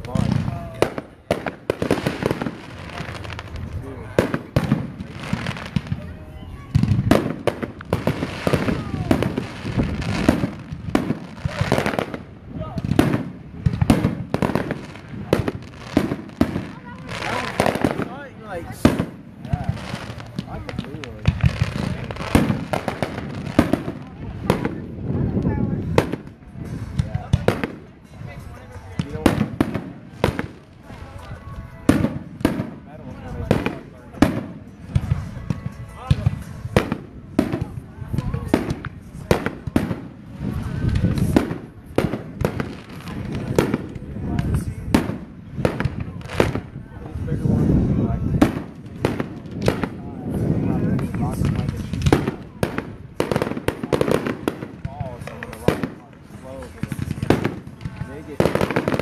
They get